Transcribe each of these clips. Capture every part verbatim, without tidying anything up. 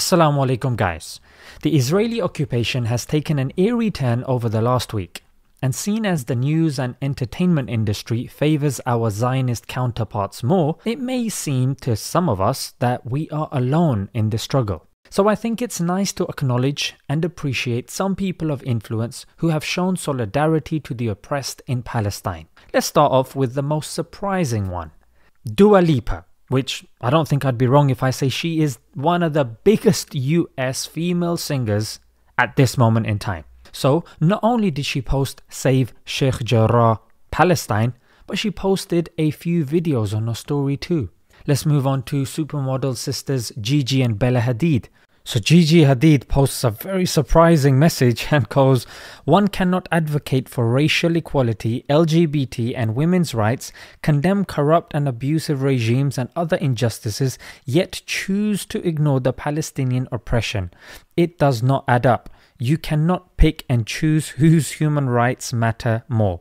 Assalamu alaikum guys. The Israeli occupation has taken an eerie turn over the last week, and seen as the news and entertainment industry favours our Zionist counterparts more, it may seem to some of us that we are alone in this struggle. So I think it's nice to acknowledge and appreciate some people of influence who have shown solidarity to the oppressed in Palestine. Let's start off with the most surprising one, Dua Lipa, which I don't think I'd be wrong if I say she is one of the biggest U S female singers at this moment in time. So not only did she post Save Sheikh Jarrah Palestine, but she posted a few videos on her story too. Let's move on to supermodel sisters Gigi and Bella Hadid. So Gigi Hadid posts a very surprising message and goes, "One cannot advocate for racial equality, L G B T and women's rights, condemn corrupt and abusive regimes and other injustices, yet choose to ignore the Palestinian oppression. It does not add up. You cannot pick and choose whose human rights matter more."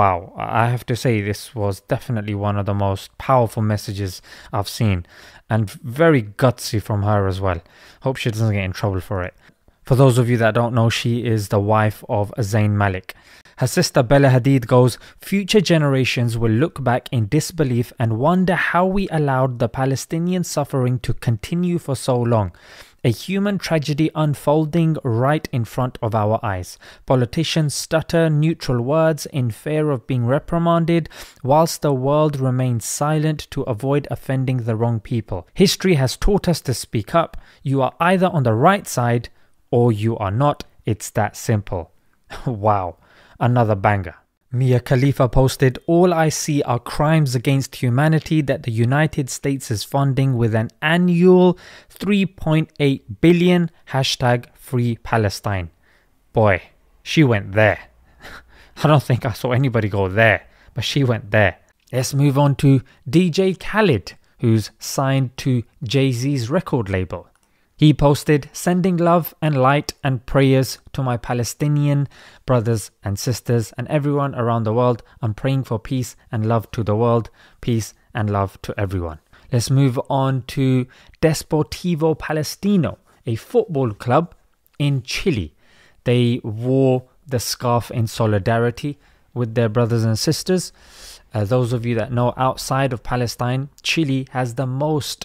Wow, I have to say this was definitely one of the most powerful messages I've seen, and very gutsy from her as well. Hope she doesn't get in trouble for it. For those of you that don't know, she is the wife of Zayn Malik. Her sister Bella Hadid goes, "Future generations will look back in disbelief and wonder how we allowed the Palestinian suffering to continue for so long. A human tragedy unfolding right in front of our eyes. Politicians stutter neutral words in fear of being reprimanded, whilst the world remains silent to avoid offending the wrong people. History has taught us to speak up. You are either on the right side or you are not. It's that simple." Wow, another banger. Mia Khalifa posted, "All I see are crimes against humanity that the United States is funding with an annual three point eight billion hashtag Free Palestine." Boy, she went there. I don't think I saw anybody go there, but she went there. Let's move on to D J Khaled, who's signed to Jay-Z's record label. He posted, "Sending love and light and prayers to my Palestinian brothers and sisters and everyone around the world. I'm praying for peace and love to the world. Peace and love to everyone." Let's move on to Desportivo Palestino, a football club in Chile. They wore the scarf in solidarity with their brothers and sisters. Uh, those of you that know, outside of Palestine, Chile has the most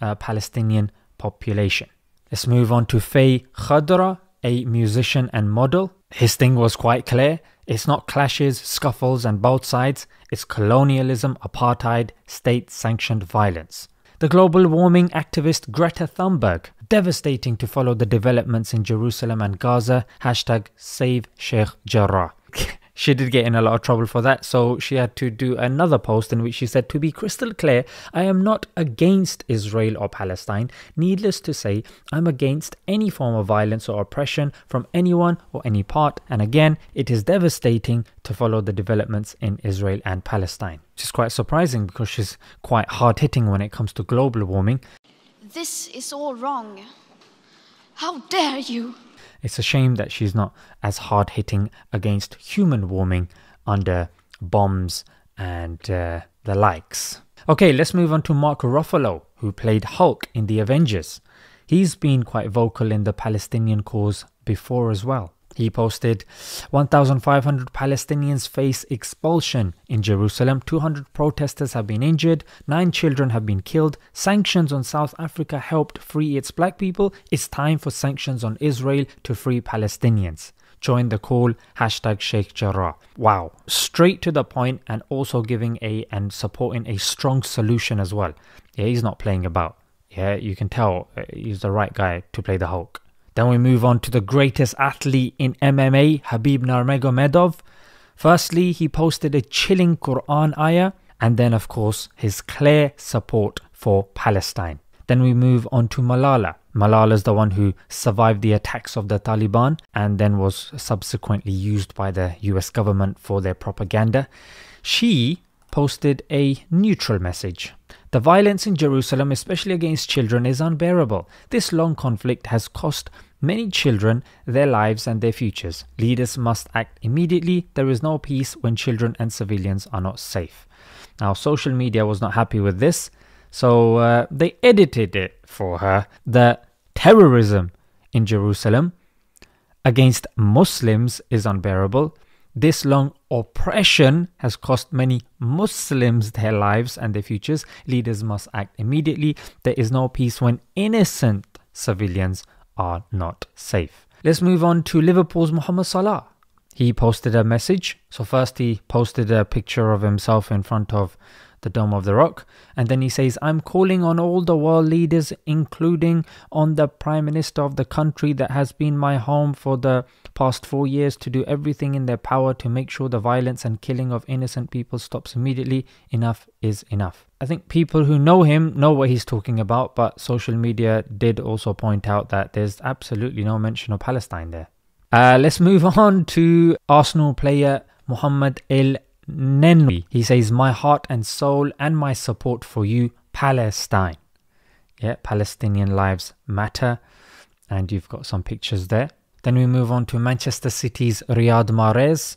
uh, Palestinian population. Let's move on to Fay Khadra, a musician and model. His thing was quite clear. It's not clashes, scuffles and both sides. It's colonialism, apartheid, state-sanctioned violence. The global warming activist Greta Thunberg, devastating to follow the developments in Jerusalem and Gaza, hashtag Save Sheikh Jarrah. She did get in a lot of trouble for that, so she had to do another post in which she said, "To be crystal clear, I am not against Israel or Palestine. Needless to say, I'm against any form of violence or oppression from anyone or any part. And again, it is devastating to follow the developments in Israel and Palestine." Which is quite surprising because she's quite hard-hitting when it comes to global warming. "This is all wrong. How dare you?" It's a shame that she's not as hard-hitting against human warming under bombs and uh, the likes. Okay, let's move on to Mark Ruffalo, who played Hulk in The Avengers. He's been quite vocal in the Palestinian cause before as well. He posted, one thousand five hundred Palestinians face expulsion in Jerusalem, two hundred protesters have been injured, nine children have been killed, sanctions on South Africa helped free its black people, it's time for sanctions on Israel to free Palestinians. Join the call, hashtag Sheikh Jarrah." Wow, straight to the point, and also giving a and supporting a strong solution as well. Yeah, he's not playing about. Yeah, you can tell he's the right guy to play the Hulk. Then we move on to the greatest athlete in M M A, Khabib Nurmagomedov. Firstly, he posted a chilling Quran ayah, and then of course his clear support for Palestine. Then we move on to Malala. Malala's the one who survived the attacks of the Taliban and then was subsequently used by the U S government for their propaganda. She posted a neutral message. "The violence in Jerusalem, especially against children, is unbearable. This long conflict has cost many children their lives and their futures. Leaders must act immediately. There is no peace when children and civilians are not safe." Now, social media was not happy with this, so uh, they edited it for her. The terrorism in Jerusalem against Muslims is unbearable. This long oppression has cost many Muslims their lives and their futures. Leaders must act immediately. There is no peace when innocent civilians are not safe. Let's move on to Liverpool's Mohamed Salah. He posted a message. So first he posted a picture of himself in front of the Dome of the Rock. And then he says, I'm calling on all the world leaders, including on the Prime Minister of the country that has been my home for the past four years to do everything in their power to make sure the violence and killing of innocent people stops immediately. Enough is enough. I think people who know him know what he's talking about, but social media did also point out that there's absolutely no mention of Palestine there. Uh, let's move on to Arsenal player Mohammed El Nenri. He says, my heart and soul and my support for you, Palestine. Yeah, Palestinian lives matter. And you've got some pictures there. Then we move on to Manchester City's Riyad Mahrez.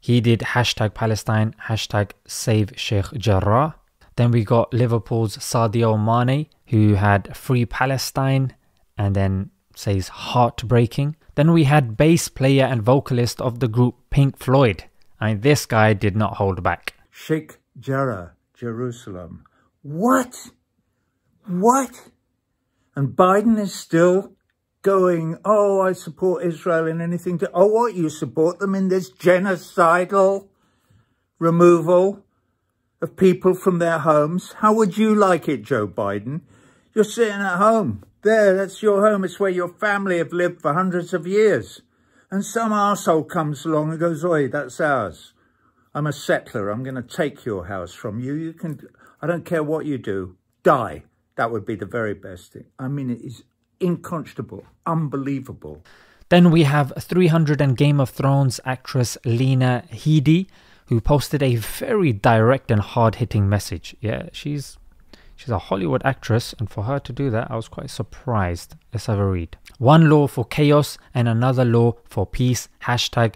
He did hashtag Palestine, hashtag save Sheikh Jarrah. Then we got Liverpool's Sadio Mane, who had free Palestine and then says heartbreaking. Then we had bass player and vocalist of the group Pink Floyd. I mean, this guy did not hold back. Sheikh Jarrah, Jerusalem. What? What? And Biden is still going, oh, I support Israel in anything to... Oh, what? You support them in this genocidal removal of people from their homes? How would you like it, Joe Biden? You're sitting at home. There, that's your home. It's where your family have lived for hundreds of years. And some arsehole comes along and goes, oi, that's ours. I'm a settler. I'm going to take your house from you. You can, I don't care what you do. Die. That would be the very best thing. I mean, it is inconceivable. Unbelievable. Then we have three hundred and Game of Thrones actress Lena Headey, who posted a very direct and hard-hitting message. Yeah, she's... She's a Hollywood actress, and for her to do that, I was quite surprised. Let's have a read. One law for chaos and another law for peace. Hashtag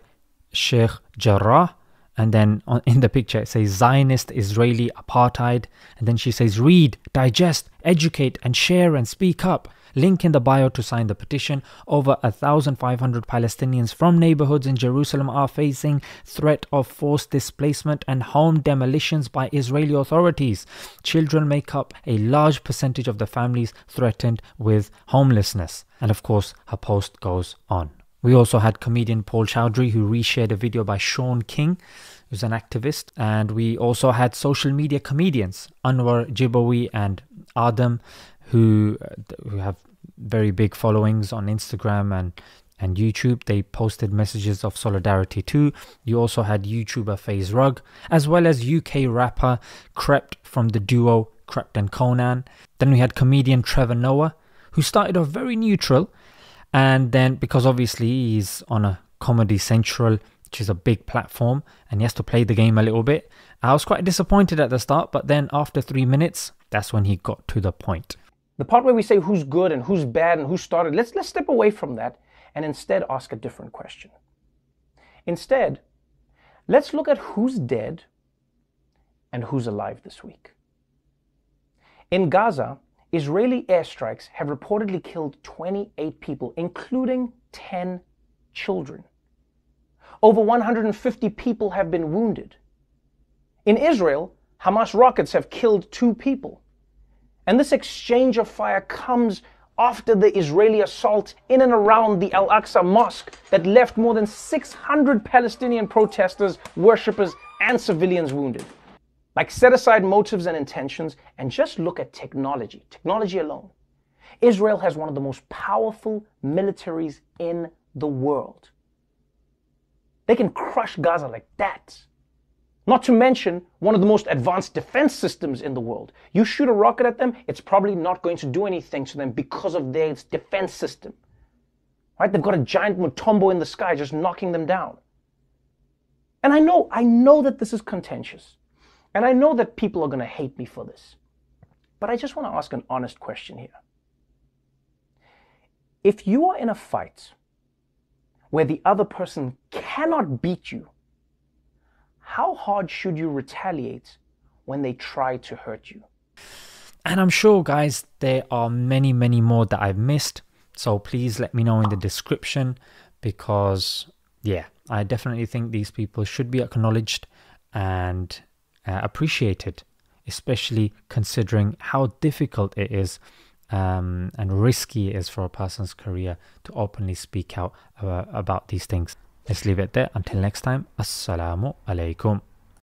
Sheikh Jarrah. And then on, in the picture, it says Zionist Israeli apartheid. And then she says, read, digest, educate, and share and speak up. Link in the bio to sign the petition. Over one thousand five hundred Palestinians from neighborhoods in Jerusalem are facing threat of forced displacement and home demolitions by Israeli authorities. Children make up a large percentage of the families threatened with homelessness. And of course, her post goes on. We also had comedian Paul Chowdhury, who reshared a video by Shaun King, who's an activist. And we also had social media comedians, Anwar Jibawi and Adam, who who have very big followings on Instagram and, and YouTube. They posted messages of solidarity too. You also had YouTuber FaZe Rug, as well as U K rapper Krept from the duo Krept and Conan. Then we had comedian Trevor Noah, who started off very neutral. And then, because obviously he's on a Comedy Central, which is a big platform, and he has to play the game a little bit. I was quite disappointed at the start, but then after three minutes, that's when he got to the point. The part where we say who's good and who's bad and who started, let's, let's step away from that and instead ask a different question. Instead, let's look at who's dead and who's alive this week. In Gaza, Israeli airstrikes have reportedly killed twenty-eight people, including ten children. Over one hundred fifty people have been wounded. In Israel, Hamas rockets have killed two people. And this exchange of fire comes after the Israeli assault in and around the Al-Aqsa Mosque that left more than six hundred Palestinian protesters, worshippers, and civilians wounded. Like, set aside motives and intentions and just look at technology. Technology alone. Israel has one of the most powerful militaries in the world. They can crush Gaza like that. Not to mention one of the most advanced defense systems in the world. You shoot a rocket at them, it's probably not going to do anything to them because of their defense system. Right? They've got a giant Mutombo in the sky just knocking them down. And I know, I know that this is contentious. And I know that people are going to hate me for this. But I just want to ask an honest question here. If you are in a fight where the other person cannot beat you, how hard should you retaliate when they try to hurt you? And I'm sure, guys, there are many, many more that I've missed. So please let me know in the description, because yeah, I definitely think these people should be acknowledged and uh, appreciated, especially considering how difficult it is um, and risky it is for a person's career to openly speak out uh, about these things. Let's leave it there. Until next time, Assalamu alaikum.